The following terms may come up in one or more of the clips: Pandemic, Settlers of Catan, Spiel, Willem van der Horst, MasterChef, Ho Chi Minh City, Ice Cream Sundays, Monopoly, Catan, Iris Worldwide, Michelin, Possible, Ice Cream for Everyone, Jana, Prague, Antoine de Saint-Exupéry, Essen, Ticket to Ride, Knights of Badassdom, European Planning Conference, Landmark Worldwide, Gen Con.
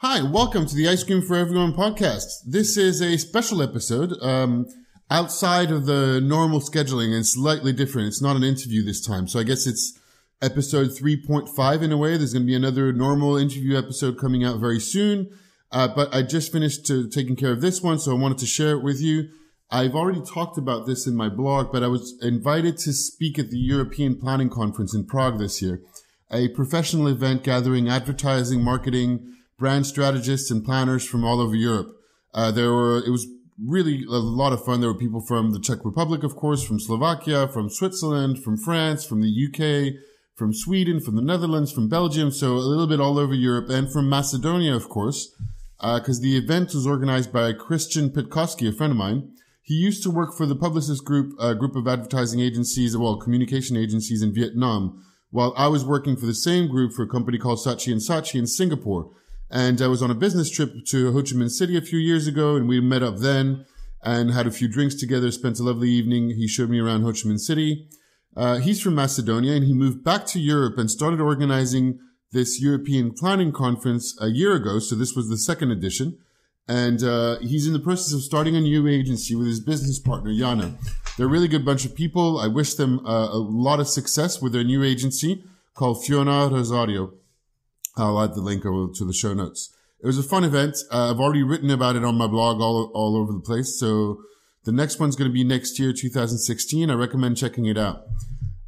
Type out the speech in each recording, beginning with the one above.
Hi, welcome to the Ice Cream for Everyone podcast. This is a special episode outside of the normal scheduling and slightly different. It's not an interview this time, so I guess it's episode 3.5 in a way. There's going to be another normal interview episode coming out very soon, but I just finished taking care of this one, so I wanted to share it with you. I've already talked about this in my blog, but I was invited to speak at the European Planning Conference in Prague this year, a professional event gathering advertising, marketing, brand strategists and planners from all over Europe. It was really a lot of fun. There were people from the Czech Republic, of course, from Slovakia, from Switzerland, from France, from the UK, from Sweden, from the Netherlands, from Belgium, so a little bit all over Europe, and from Macedonia, of course, because the event was organized by Christian Petkoski, a friend of mine. He used to work for the Publicis group, a group of advertising agencies, well, communication agencies in Vietnam, while I was working for the same group for a company called Saatchi & Saatchi in Singapore. And I was on a business trip to Ho Chi Minh City a few years ago, and we met up then and had a few drinks together, spent a lovely evening. He showed me around Ho Chi Minh City. He's from Macedonia, and he moved back to Europe and started organizing this European Planning Conference a year ago, so this was the second edition. And he's in the process of starting a new agency with his business partner, Jana. They're a really good bunch of people. I wish them a lot of success with their new agency called Fiona Rosario. I'll add the link to the show notes. It was a fun event. I've already written about it on my blog all over the place. So the next one's going to be next year, 2016. I recommend checking it out.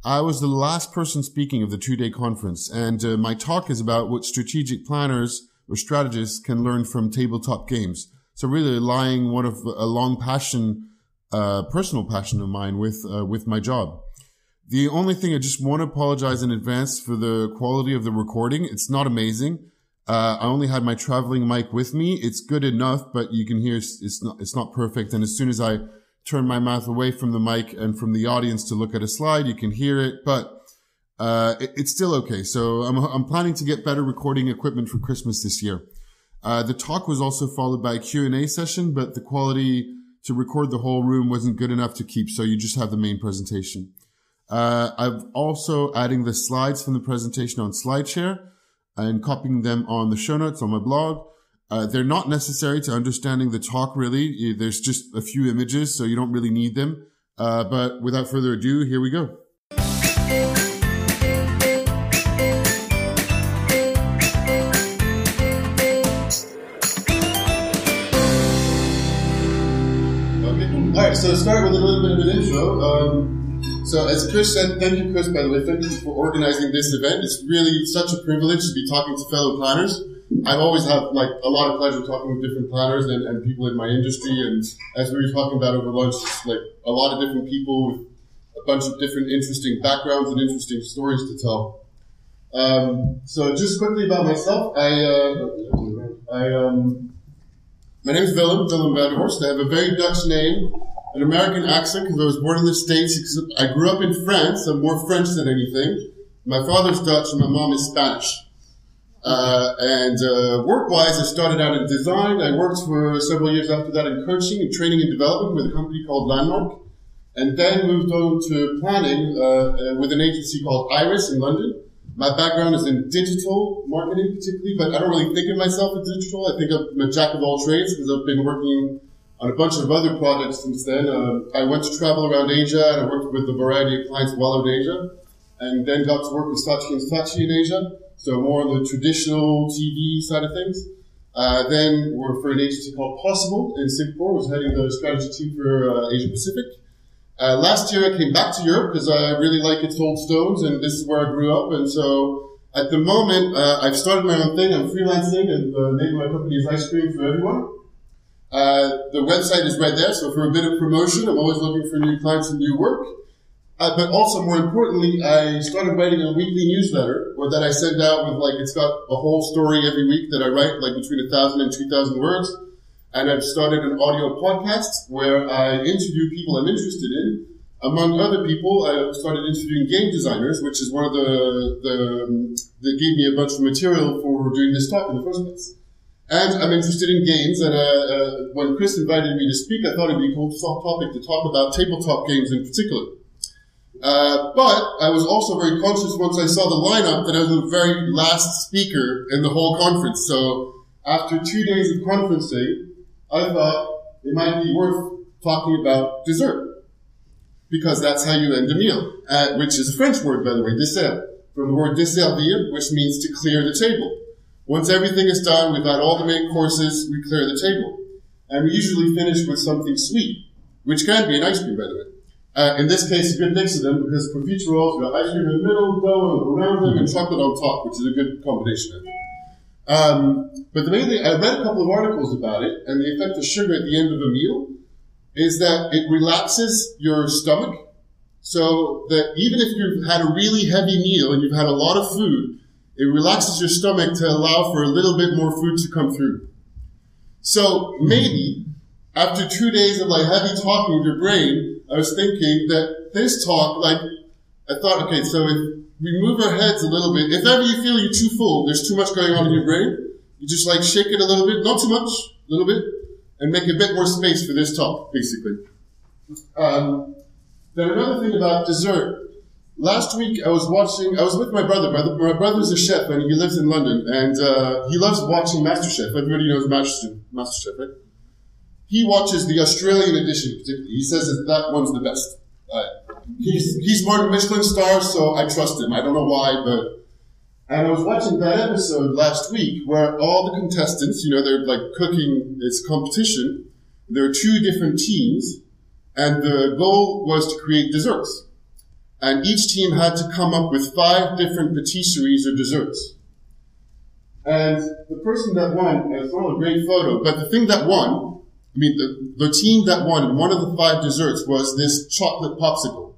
I was the last person speaking of the two-day conference, and my talk is about what strategic planners or strategists can learn from tabletop games. So really aligning one of a long passion, personal passion of mine with my job. The only thing I just want to apologize in advance for the quality of the recording. It's not amazing. I only had my traveling mic with me. It's good enough, but you can hear it's not perfect. And as soon as I turn my mouth away from the mic and from the audience to look at a slide, you can hear it, but it's still okay. So I'm planning to get better recording equipment for Christmas this year. The talk was also followed by a Q&A session, but the quality to record the whole room wasn't good enough to keep, so you just have the main presentation. I'm also adding the slides from the presentation on SlideShare and copying them on the show notes on my blog. They're not necessary to understanding the talk, really. There's just a few images, so you don't really need them. But without further ado, here we go. Alright, so to start with a little bit of an intro, so as Chris said, thank you Chris, by the way, thank you for organizing this event. It's really such a privilege to be talking to fellow planners. I've always had a lot of pleasure talking with different planners and people in my industry, and as we were talking about over lunch, it's a lot of different people with a bunch of different interesting backgrounds and interesting stories to tell. So just quickly about myself, my name is Willem van der Horst. I have a very Dutch name, an American accent because I was born in the States. I grew up in France. I'm more French than anything. My father's Dutch and my mom is Spanish. Work-wise, I started out in design. I worked for several years after that in coaching and training and development with a company called Landmark, and then moved on to planning with an agency called Iris in London. My background is in digital marketing particularly, but I don't really think of myself as digital. I think I'm a jack of all trades because I've been working on a bunch of other projects since then. I went to travel around Asia and I worked with a variety of clients while in Asia, and then got to work with Saatchi & Saatchi in Asia, so more on the traditional TV side of things. Then worked for an agency called Possible in Singapore, was heading the strategy team for Asia Pacific. Last year I came back to Europe because I really like its old stones, and this is where I grew up. And so at the moment, I've started my own thing. I'm freelancing, and the name of my company is Ice Cream for Everyone. The website is right there, so for a bit of promotion, I'm always looking for new clients and new work. But also, more importantly, I started writing a weekly newsletter or that I send out with, it's got a whole story every week that I write, between 1,000 and 2,000 words. And I've started an audio podcast where I interview people I'm interested in. Among other people, I started interviewing game designers, which is one of that gave me a bunch of material for doing this talk in the first place. And I'm interested in games, and when Chris invited me to speak, I thought it'd be a cool topic to talk about tabletop games in particular. But I was also very conscious once I saw the lineup that I was the very last speaker in the whole conference, so After 2 days of conferencing, I thought it might be worth talking about dessert, because that's how you end a meal, which is a French word, by the way, dessert, from the word desservir, which means to clear the table. Once everything is done, we've had all the main courses, we clear the table. And we usually finish with something sweet, which can be an ice cream, by the way. In this case, a good mix of them, because for future rolls, we've got ice cream in the middle, dough around them, and chocolate on top, which is a good combination. But the main thing, I read a couple of articles about it, and the effect of sugar at the end of a meal is that it relaxes your stomach, so that even if you've had a really heavy meal and you've had a lot of food, it relaxes your stomach to allow for a little bit more food to come through. So maybe, after 2 days of like heavy talking with your brain, I was thinking that this talk, I thought, okay, so if we move our heads a little bit, if ever you feel you're too full, there's too much going on in your brain, you just like shake it a little bit, not too much, a little bit, and make a bit more space for this talk, basically. Then another thing about dessert. Last week I was with my brother. My brother's a chef and he lives in London, and he loves watching MasterChef. Everybody knows MasterChef, right? He watches the Australian edition particularly. He says that one's the best. He's more than Michelin star, so I trust him. I don't know why, but... And I was watching that episode last week where all the contestants, they're like cooking, it's competition. There are two different teams, and the goal was to create desserts. And each team had to come up with 5 different patisseries or desserts. And the person that won, it's not a great photo, but the thing that won, the team that won one of the 5 desserts was this chocolate popsicle.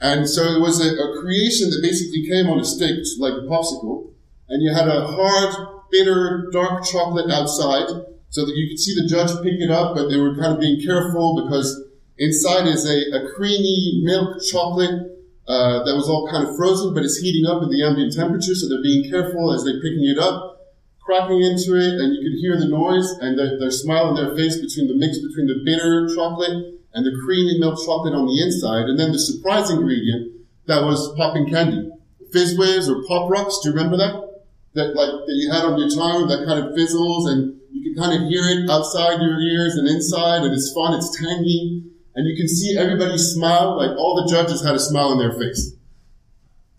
And so it was a creation that basically came on a stick, like a popsicle, and you had a hard, bitter, dark chocolate outside, so that you could see the judge pick it up, but they were kind of being careful because inside is a creamy milk chocolate that was all kind of frozen, but it's heating up at the ambient temperature, so they're being careful as they're picking it up, cracking into it, and you could hear the noise and their smile on their face between the mix between the bitter chocolate and the creamy milk chocolate on the inside, and then the surprise ingredient that was popping candy. Fizzwaves or Pop Rocks, do you remember that? That you had on your tongue, that kind of fizzles, and you can kind of hear it outside your ears and inside, and it's fun, it's tangy, and you can see everybody smile, like all the judges had a smile on their face.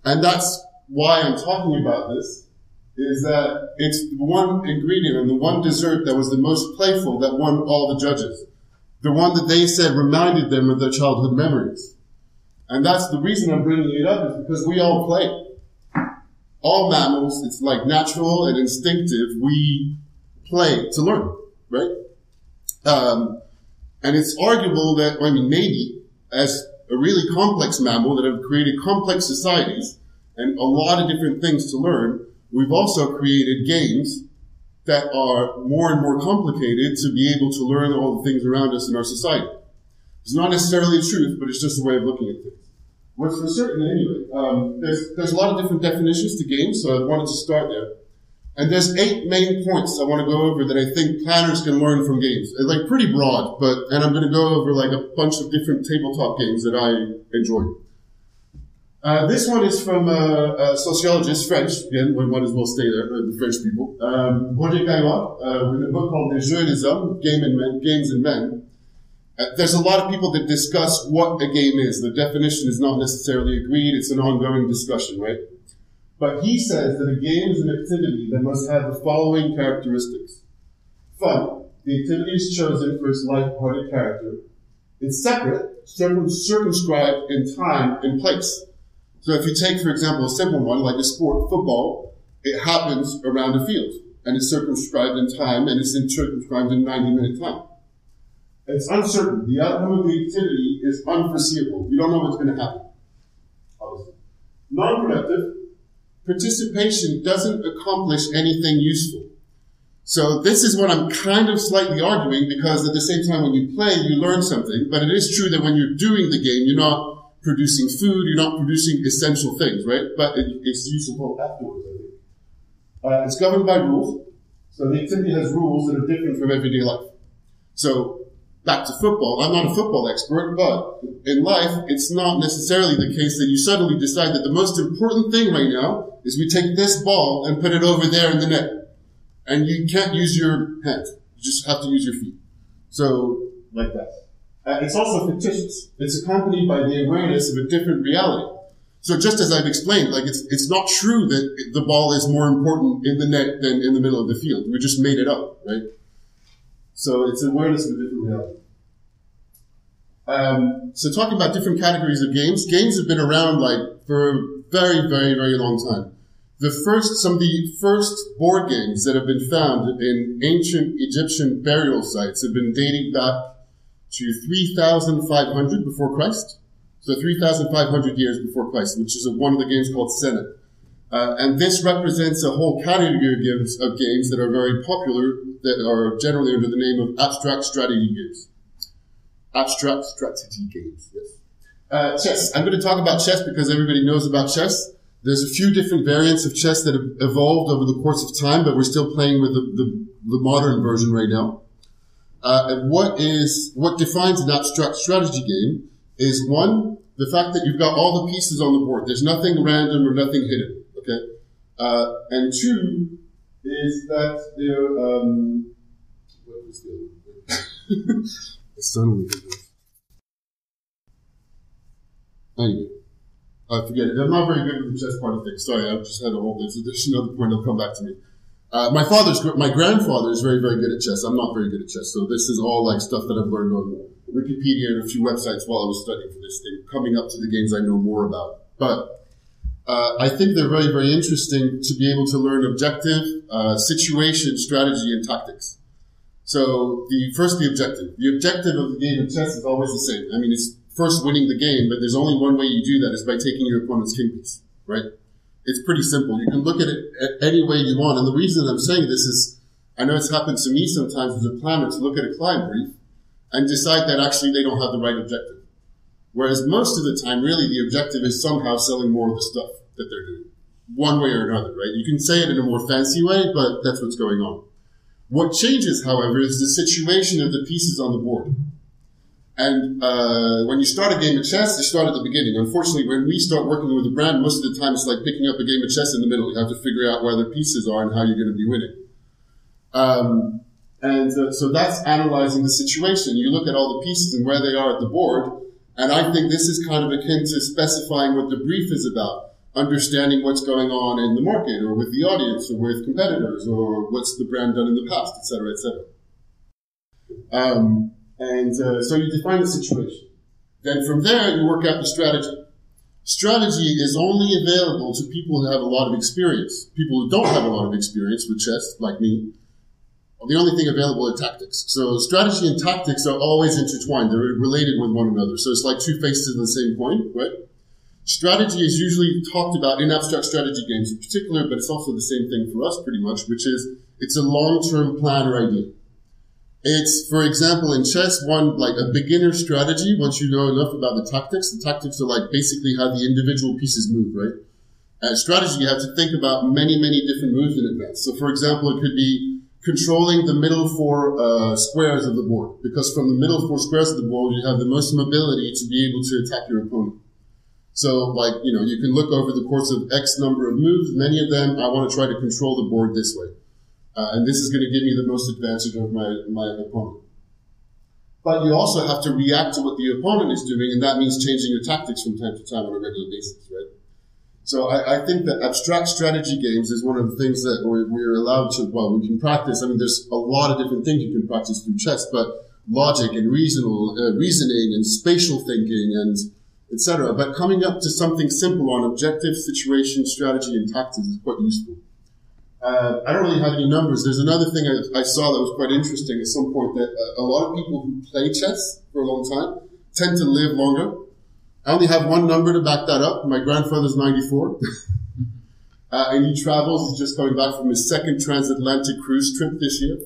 And that's why I'm talking about this, is that it's the one ingredient and the one dessert that was the most playful that won all the judges. The one that they said reminded them of their childhood memories. And that's the reason I'm bringing it up, is because we all play. All mammals, it's like natural and instinctive, we play to learn, right? And it's arguable that, maybe, as a really complex mammal that have created complex societies and a lot of different things to learn, we've also created games that are more and more complicated to be able to learn all the things around us in our society. It's not necessarily the truth, but it's just a way of looking at things. What's for certain, anyway, there's a lot of different definitions to games, so I wanted to start there. And there's 8 main points I want to go over that I think planners can learn from games. It's like pretty broad, and I'm going to go over like a bunch of different tabletop games that I enjoy. This one is from a sociologist, French, again, we might as well stay there, the French people. Roger Caillois, with a book called Les jeux et les hommes, Games and Men. There's a lot of people that discuss what a game is. The definition is not necessarily agreed, it's an ongoing discussion, right? But he says that a game is an activity that must have the following characteristics. Fun, the activity is chosen for its light-hearted character. It's separate, circumscribed in time and place. So if you take, for example, a simple one, like a sport, football, it happens around a field, and it's circumscribed in time, and it's circumscribed in 90-minute time. It's uncertain. The outcome of the activity is unforeseeable. You don't know what's going to happen. Non-productive. Participation doesn't accomplish anything useful. So this is what I'm kind of slightly arguing, because at the same time when you play, you learn something, but it is true that when you're doing the game, you're not producing food, you're not producing essential things, right? But it's useful afterwards, I think. It's governed by rules. So the activity has rules that are different from everyday life. So back to football. I'm not a football expert, but in life, it's not necessarily the case that you suddenly decide that the most important thing right now is we take this ball and put it over there in the net. And you can't use your hands. You just have to use your feet. So, like that. It's also fictitious. It's accompanied by the awareness of a different reality. So just as I've explained, like it's not true that the ball is more important in the net than in the middle of the field. We just made it up, right? So it's awareness of a different reality. So talking about different categories of games, games have been around like for a very, very, very long time. Some of the first board games that have been found in ancient Egyptian burial sites have been dating back to 3,500 before Christ. So 3,500 years before Christ, which is one of the games called Senet. And this represents a whole category of games that are very popular, that are generally under the name of abstract strategy games. Abstract strategy games, yes. Chess. I'm going to talk about chess because everybody knows about chess. There's a few different variants of chess that have evolved over the course of time, but we're still playing with the modern version right now. And what defines an abstract strategy game is, one, the fact that you've got all the pieces on the board. There's nothing random or nothing hidden, okay? And two is that they're, what was the other one? Suddenly. Anyway, I forget it. I'm not very good with the chess part of things. Sorry, I've just had a whole thing. So there's another point. It'll come back to me. My grandfather is very, very good at chess. I'm not very good at chess. So this is all like stuff that I've learned on Wikipedia and a few websites while I was studying for this thing, coming up to the games I know more about. But I think they're very, very interesting to be able to learn objective, situation, strategy, and tactics. So the objective. The objective of the game of chess is always the same. I mean, it's first winning the game, but there's only one way you do that is by taking your opponent's king piece, right? It's pretty simple. You can look at it any way you want. And the reason I'm saying this is, I know it's happened to me sometimes as a planner to look at a client brief and decide that actually they don't have the right objective. Whereas most of the time, really, the objective is somehow selling more of the stuff that they're doing, one way or another, right? You can say it in a more fancy way, but that's what's going on. What changes, however, is the situation of the pieces on the board. And when you start a game of chess, you start at the beginning. Unfortunately, when we start working with a brand, most of the time it's like picking up a game of chess in the middle. You have to figure out where the pieces are and how you're going to be winning. So that's analyzing the situation. You look at all the pieces and where they are at the board, and I think this is kind of akin to specifying what the brief is about, understanding what's going on in the market or with the audience or with competitors or what's the brand done in the past, et cetera, et cetera. So you define the situation. Then from there, you work out the strategy. Strategy is only available to people who have a lot of experience. People who don't have a lot of experience with chess, like me, the only thing available are tactics. So strategy and tactics are always intertwined. They're related with one another. So it's like two faces of the same coin, right? Strategy is usually talked about in abstract strategy games in particular, but it's also the same thing for us pretty much, which is it's a long-term plan or idea. It's, for example, in chess, like a beginner strategy, once you know enough about the tactics are like basically how the individual pieces move, right? Strategy, you have to think about many, many different moves in advance. So, for example, it could be controlling the middle four squares of the board, because from the middle four squares of the board, you have the most mobility to be able to attack your opponent. So, like, you know, you can look over the course of X number of moves, many of them, I want to try to control the board this way. And this is going to give me the most advantage of my opponent. But you also have to react to what the opponent is doing, and that means changing your tactics from time to time on a regular basis, right? So I think that abstract strategy games is one of the things that we're allowed to, well, we can practice. I mean, there's a lot of different things you can practice through chess, but logic and reasoning and spatial thinking and et cetera. But coming up to something simple on objective, situation, strategy, and tactics is quite useful. I don't really have any numbers. There's another thing I saw that was quite interesting at some point, that a lot of people who play chess for a long time tend to live longer. I only have one number to back that up. My grandfather's 94. And he travels. He's just coming back from his second transatlantic cruise trip this year.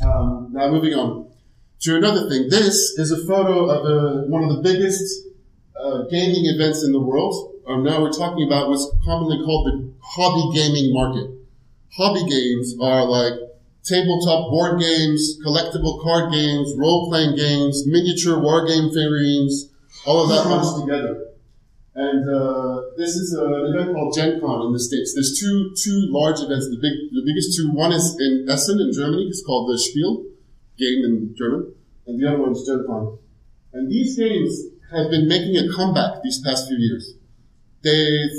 Now moving on to another thing. This is a photo of one of the biggest gaming events in the world. Now we're talking about what's commonly called the hobby gaming market. Hobby games are like tabletop board games, collectible card games, role-playing games, miniature war game figurines, all of that runs together. And this is an event called Gen Con in the States. There's two large events, the biggest two. One is in Essen in Germany. It's called the Spiel, game in German. And the other one is Gen Con. And these games have been making a comeback these past few years.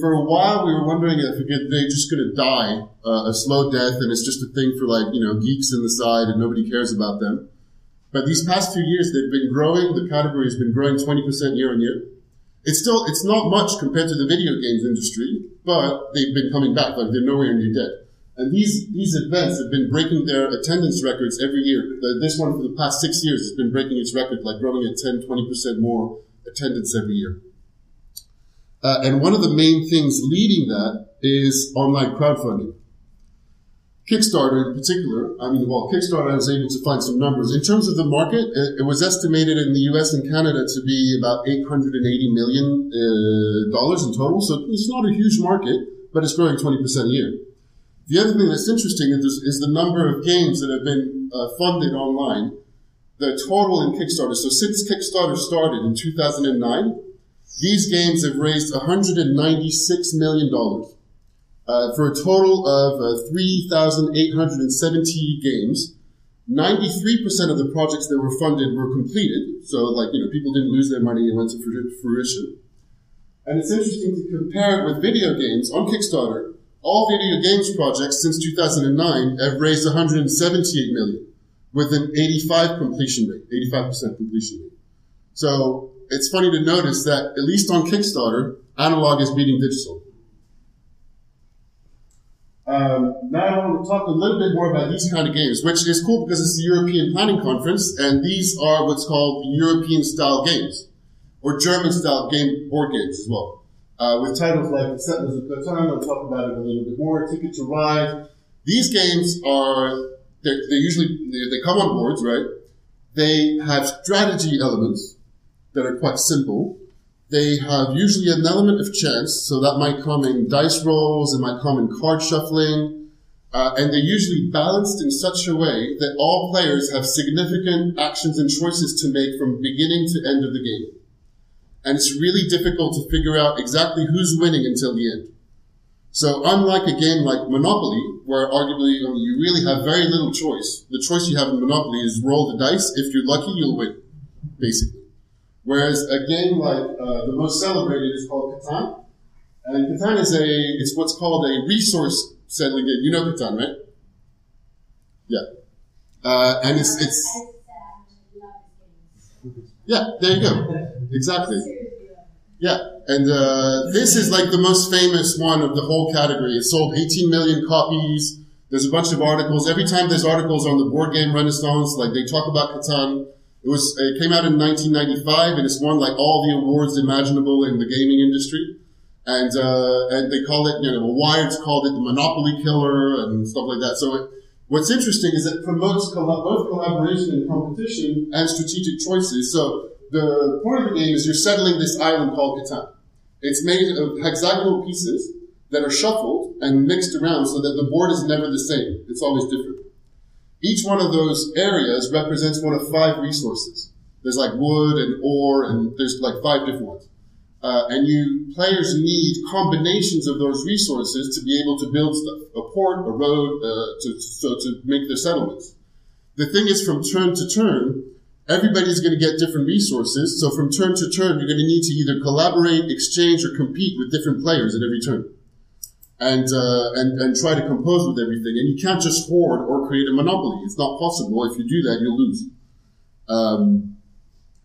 For a while, we were wondering if they're just going to die a slow death, and it's just a thing for, like, you know, geeks in the side and nobody cares about them. But these past few years, they've been growing. The category has been growing 20% year on year. It's not much compared to the video games industry, but they've been coming back. Like, they're nowhere near dead. And these events have been breaking their attendance records every year. This one for the past 6 years has been breaking its record, like growing at 10-20% more attendance every year. And one of the main things leading that is online crowdfunding. Kickstarter in particular, Kickstarter I was able to find some numbers. In terms of the market, it was estimated in the US and Canada to be about $880 million in total. So it's not a huge market, but it's growing 20% a year. The other thing that's interesting is the number of games that have been funded online. The total in Kickstarter, so since Kickstarter started in 2009, these games have raised $196 million. For a total of 3,870 games. 93% of the projects that were funded were completed. So, like, you know, people didn't lose their money, it went to fruition. And it's interesting to compare it with video games. On Kickstarter, all video games projects since 2009 have raised $178 million, with an 85% completion rate. So it's funny to notice that, at least on Kickstarter, analog is beating digital. Now I want to talk a little bit more about these kind of games, which is cool because it's the European Planning Conference, and these are what's called European-style games, or German-style board games as well, with titles like Settlers of Catan. I'll talk about it a little bit more. Ticket to Ride. These games are they come on boards, right? They have strategy elements that are quite simple. They have usually an element of chance, so that might come in dice rolls, it might come in card shuffling, and they're usually balanced in such a way that all players have significant actions and choices to make from beginning to end of the game. And it's really difficult to figure out exactly who's winning until the end. So unlike a game like Monopoly, where arguably you really have very little choice, the choice you have in Monopoly is roll the dice, if you're lucky you'll win, basically. Whereas a game like the most celebrated is called Catan, and Catan is it's what's called a resource settling game. You know Catan, right? Yeah. And yeah, there you go. Exactly. Yeah, and this is like the most famous one of the whole category. It sold 18 million copies. There's a bunch of articles. Every time there's articles on the board game Renaissance, like, they talk about Catan. It came out in 1995, and it's won, like, all the awards imaginable in the gaming industry. And they call it, Wired's called it the Monopoly Killer and stuff like that. So what's interesting is it promotes both collaboration and competition and strategic choices. So the point of the game is you're settling this island called Catan. It's made of hexagonal pieces that are shuffled and mixed around so that the board is never the same. It's always different. Each one of those areas represents one of 5 resources. There's, like, wood and ore, and there's, like, 5 different ones. And players need combinations of those resources to be able to build stuff. A port, a road, to make their settlements. The thing is, from turn to turn, everybody's going to get different resources. So from turn to turn, you're going to need to either collaborate, exchange, or compete with different players at every turn. And try to compose with everything. And you can't just hoard or create a monopoly. It's not possible. If you do that, you'll lose.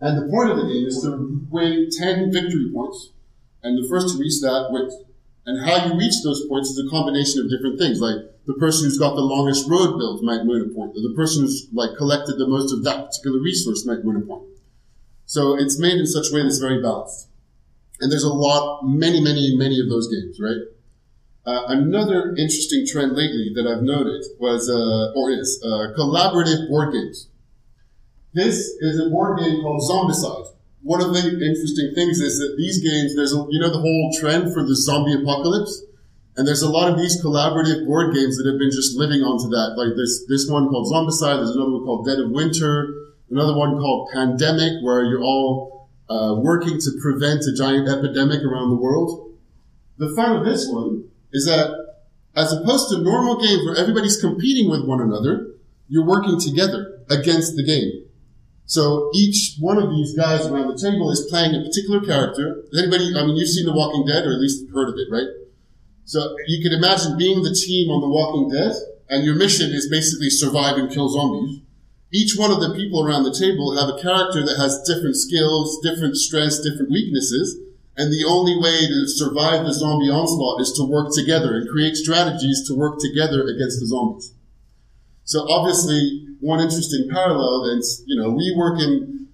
And the point of the game is to win 10 victory points, and the first to reach that wins. And how you reach those points is a combination of different things. Like, the person who's got the longest road built might win a point, or the person who's, like, collected the most of that particular resource might win a point. So it's made in such a way that's very balanced. And there's a lot, many of those games, right? Another interesting trend lately that I've noted was, collaborative board games. This is a board game called Zombicide. One of the interesting things is that these games, the whole trend for the zombie apocalypse? And there's a lot of these collaborative board games that have been just living onto that. Like, there's this one called Zombicide, there's another one called Dead of Winter, another one called Pandemic, where you're all working to prevent a giant epidemic around the world. The fun of this one is that as opposed to normal games where everybody's competing with one another, you're working together against the game. So each one of these guys around the table is playing a particular character. Anybody, I mean, you've seen The Walking Dead, or at least heard of it, right? So you can imagine being the team on The Walking Dead, and your mission is basically survive and kill zombies. Each one of the people around the table have a character that has different skills, different strengths, different weaknesses, and the only way to survive the zombie onslaught is to work together and create strategies to work together against the zombies. So obviously, one interesting parallel is, you know, we work in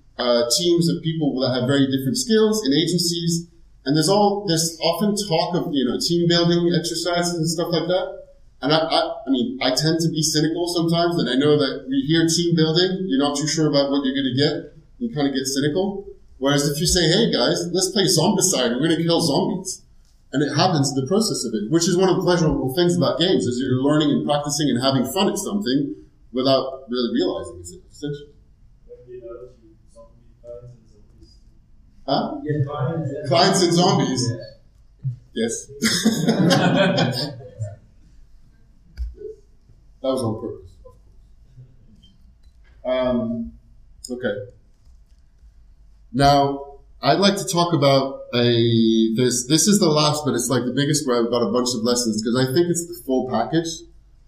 teams of people that have very different skills in agencies, and there's often talk of, you know, team building exercises and stuff like that. And I mean, I tend to be cynical sometimes, and I know that we hear team building, you're not too sure about what you're going to get, you kind of get cynical. Whereas if you say, hey guys, let's play Zombicide, we're going to kill zombies. And it happens in the process of it, which is one of the pleasurable things about games, is you're learning and practicing and having fun at something without really realizing it, essentially. Huh? Yeah, clients and zombies. Yeah. Yes. That was on purpose. Okay. Now, I'd like to talk about this is the last, but it's like the biggest where I've got a bunch of lessons, because I think it's the full package,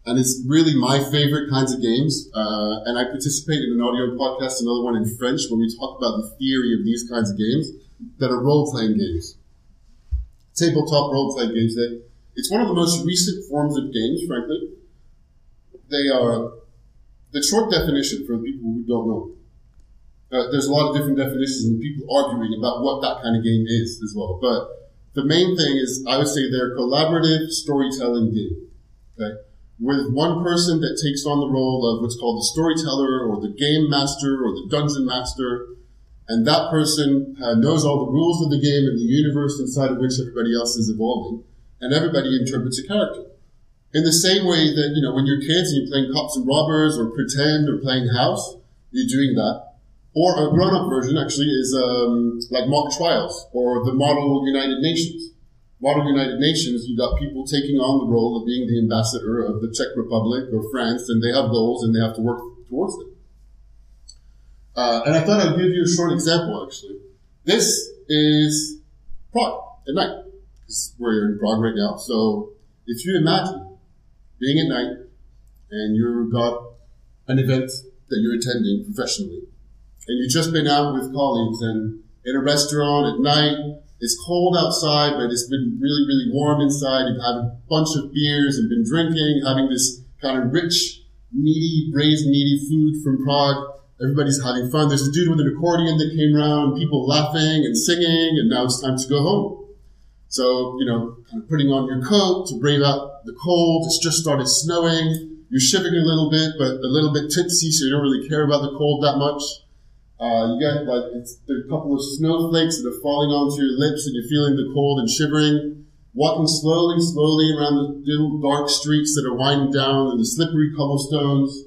and it's really my favorite kinds of games. And I participate in an audio podcast, another one in French, where we talk about the theory of these kinds of games that are role-playing games. Tabletop role-playing games. It's one of the most recent forms of games, frankly. They are, the short definition for people who don't know, there's a lot of different definitions and people arguing about what that kind of game is as well. But the main thing is, I would say they're collaborative storytelling game, okay? With one person that takes on the role of what's called the storyteller or the game master or the dungeon master. And that person knows all the rules of the game and the universe inside of which everybody else is evolving. And everybody interprets a character. In the same way that, you know, when you're kids and you're playing cops and robbers or pretend or playing house, you're doing that. Or a grown-up version, actually, is like mock trials or the Model United Nations. Model United Nations, you've got people taking on the role of being the ambassador of the Czech Republic or France, and they have goals and they have to work towards them. And I thought I'd give you a short example, actually. This is Prague at night. We're in Prague right now. So if you imagine being at night and you've got an event that you're attending professionally, and you've just been out with colleagues and in a restaurant at night, it's cold outside, but it's been really, really warm inside. You've had a bunch of beers and been drinking, having this kind of rich, meaty, braised, meaty food from Prague. Everybody's having fun. There's a dude with an accordion that came around, people laughing and singing, and now it's time to go home. So, you know, kind of putting on your coat to brave out the cold. It's just started snowing. You're shivering a little bit, but a little bit tipsy, so you don't really care about the cold that much. You got like there's a couple of snowflakes that are falling onto your lips and you're feeling the cold and shivering, walking slowly, slowly around the little dark streets that are winding down and the slippery cobblestones.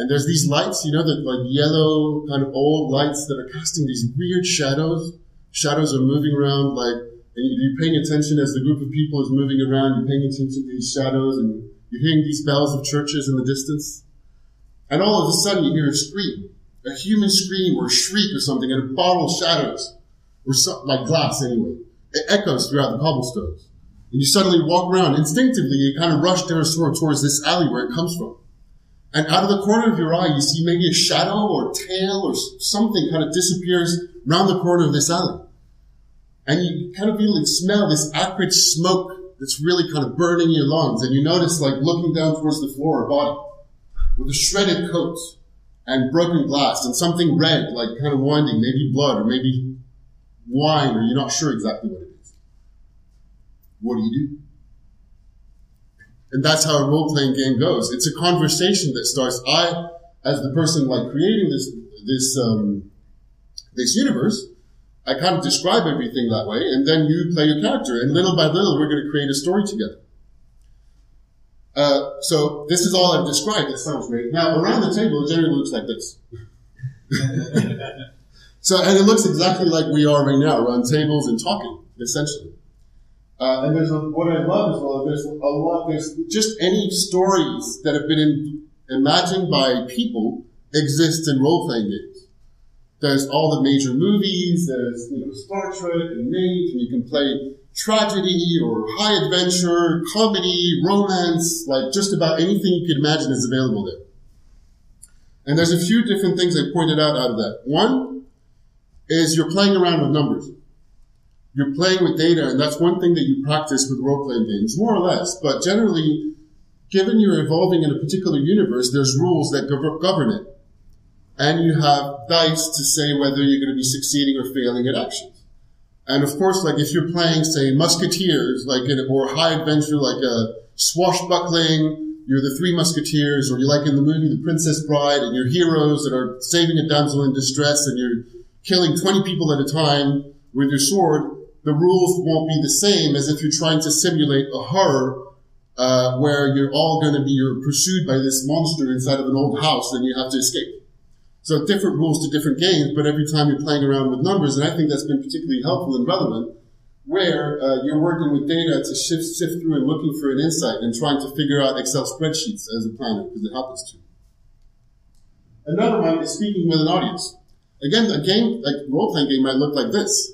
And there's these lights, you know, that like yellow kind of old lights that are casting these weird shadows. Shadows are moving around like, and you're paying attention as the group of people is moving around, you're paying attention to these shadows and you're hearing these bells of churches in the distance. And all of a sudden you hear a scream. A human scream or a shriek or something, and a bottle shatters, or something like glass anyway. It echoes throughout the cobblestones. And you suddenly walk around. Instinctively, you kind of rush down towards this alley where it comes from. And out of the corner of your eye, you see maybe a shadow or tail or something kind of disappears around the corner of this alley. And you kind of feel and smell this acrid smoke that's really kind of burning your lungs. And you notice, like, looking down towards the floor, a body with a shredded coat and broken glass, and something red, like kind of winding, maybe blood, or maybe wine, or you're not sure exactly what it is. What do you do? And that's how a role-playing game goes. It's a conversation that starts. I, as the person like creating this universe, I kind of describe everything that way, and then you play your character, and little by little, we're going to create a story together. So this is all I've described. It sounds great. Now, around the table, it generally looks like this. So, and it looks exactly like we are right now, around tables and talking, essentially. And there's what I love as well, there's a lot, there's just any stories that have been imagined by people exist in role-playing games. There's all the major movies, there's, you know, Star Trek and Mate, and you can play tragedy or high adventure, comedy, romance, like just about anything you could imagine is available there. And there's a few different things I pointed out of that. One is you're playing around with numbers. You're playing with data, and that's one thing that you practice with role-playing games, more or less. But generally, given you're evolving in a particular universe, there's rules that govern it. And you have dice to say whether you're going to be succeeding or failing at actions. And of course, like if you're playing, say, Musketeers, like in a more high adventure, like a swashbuckling, you're the Three Musketeers, or you're like in the movie The Princess Bride, and you're heroes that are saving a damsel in distress, and you're killing 20 people at a time with your sword, the rules won't be the same as if you're trying to simulate a horror where you're all going to be pursued by this monster inside of an old house and you have to escape. So different rules to different games, but every time you're playing around with numbers, and I think that's been particularly helpful and relevant, where you're working with data to sift through and looking for an insight and trying to figure out Excel spreadsheets as a planner, because it happens to. Another one is speaking with an audience. Again, a game, like role-playing game, might look like this,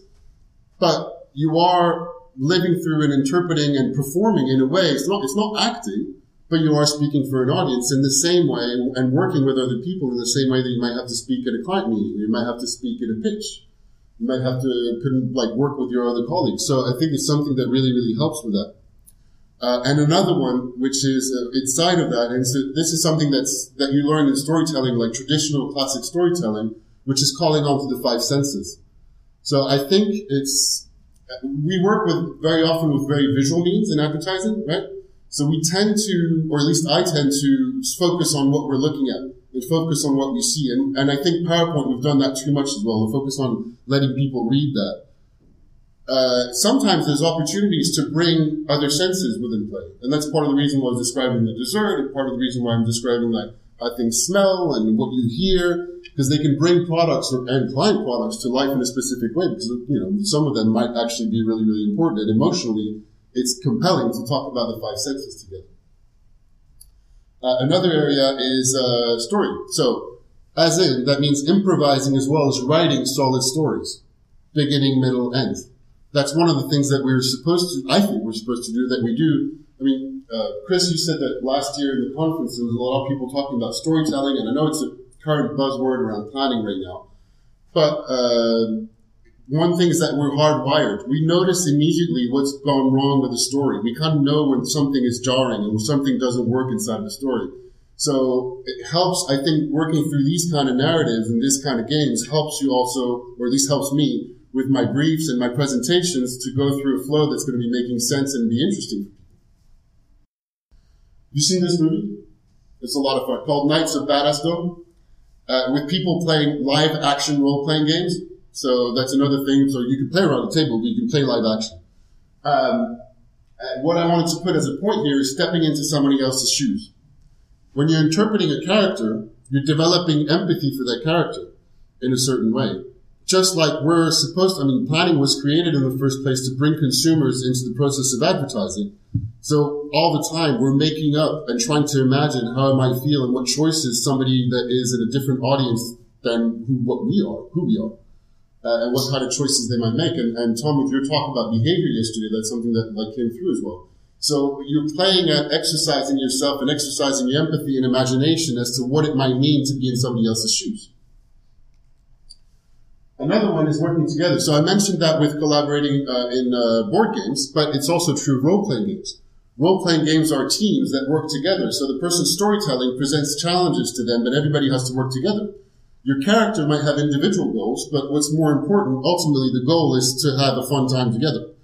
but you are living through and interpreting and performing in a way. It's not acting, but you are speaking for an audience in the same way and working with other people in the same way that you might have to speak at a client meeting. You might have to speak at a pitch. You might have to work with your other colleagues. So I think it's something that really, really helps with that. And another one, which is inside of that, and so this is something that you learn in storytelling, like traditional classic storytelling, which is calling on to the five senses. So I think we work with very often with very visual means in advertising, right? So we tend to, or at least I tend to, focus on what we're looking at and focus on what we see. And I think PowerPoint, we've done that too much as well. We focus on letting people read that. Sometimes there's opportunities to bring other senses within play. And that's part of the reason why I was describing the dessert and part of the reason why I'm describing like how things smell and what you hear, because they can bring products and client products to life in a specific way. Because, you know, some of them might actually be really, really important, and emotionally it's compelling to talk about the five senses together. Another area is story. So, as in, that means improvising as well as writing solid stories, beginning, middle, end. That's one of the things that I think we're supposed to do, that we do. I mean, Chris, you said that last year in the conference there was a lot of people talking about storytelling, and I know it's a current buzzword around planning right now. But one thing is that we're hardwired. We notice immediately what's gone wrong with a story. We kind of know when something is jarring and when something doesn't work inside the story. So it helps, I think, working through these kind of narratives and this kind of games helps you also, or at least helps me, with my briefs and my presentations to go through a flow that's going to be making sense and be interesting. You seen this movie? It's a lot of fun. Called Knights of Badassdom. With people playing live-action role-playing games. So that's another thing. So you can play around the table, but you can play live-action. What I wanted to put as a point here is stepping into somebody else's shoes. When you're interpreting a character, you're developing empathy for that character in a certain way. Just like we're supposed to, I mean, planning was created in the first place to bring consumers into the process of advertising. So all the time we're making up and trying to imagine how it might feel and what choices somebody that is in a different audience than who we are, and what kind of choices they might make. And Tom, with your talk about behavior yesterday, that's something that came through as well. So you're playing at exercising yourself and exercising your empathy and imagination as to what it might mean to be in somebody else's shoes. Another one is working together. So I mentioned that with collaborating in board games, but it's also true of role-playing games. Role-playing games are teams that work together. So the person's storytelling presents challenges to them, but everybody has to work together. Your character might have individual goals, but what's more important, ultimately, the goal is to have a fun time together.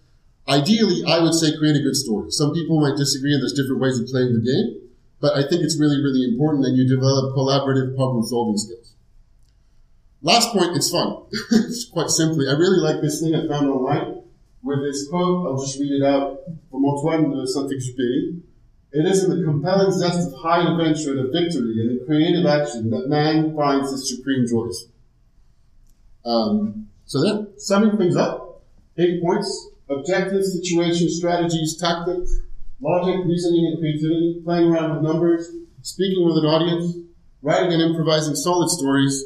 Ideally, I would say create a good story. Some people might disagree, and there's different ways of playing the game, but I think it's really, really important that you develop collaborative problem-solving skills. Last point, it's fun. Quite simply, I really like this thing I found online with this quote. I'll just read it out from Antoine de Saint-Exupéry. It is in the compelling zest of high adventure and of victory and in creative action that man finds his supreme joys. So then, summing things up, 8 points: objectives, situation, strategies, tactics, logic, reasoning, and creativity, playing around with numbers, speaking with an audience, writing and improvising solid stories,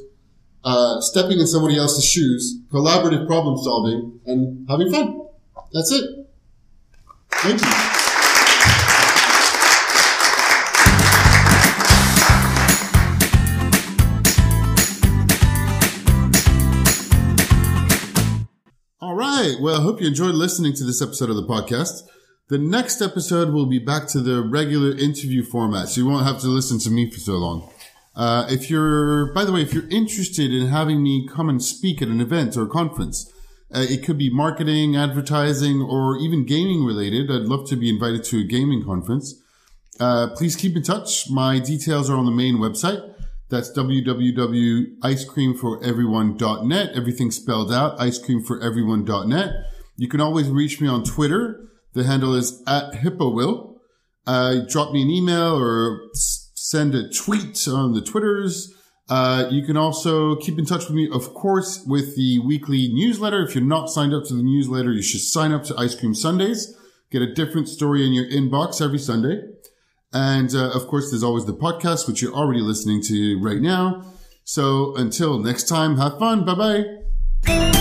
stepping in somebody else's shoes, collaborative problem solving, and having fun. That's it. Thank you. All right. Well, I hope you enjoyed listening to this episode of the podcast. The next episode will be back to the regular interview format, so you won't have to listen to me for so long. By the way, if you're interested in having me come and speak at an event or a conference, it could be marketing, advertising, or even gaming related. I'd love to be invited to a gaming conference. Please keep in touch. My details are on the main website. That's www.icecreamforeveryone.net. Everything spelled out, icecreamforeveryone.net. You can always reach me on Twitter. The handle is @HippoWill. Drop me an email or send a tweet on the Twitters. You can also keep in touch with me, of course, with the weekly newsletter. If you're not signed up to the newsletter, you should sign up to Ice Cream Sundays. Get a different story in your inbox every Sunday. And, of course, there's always the podcast, which you're already listening to right now. So until next time, have fun. Bye-bye.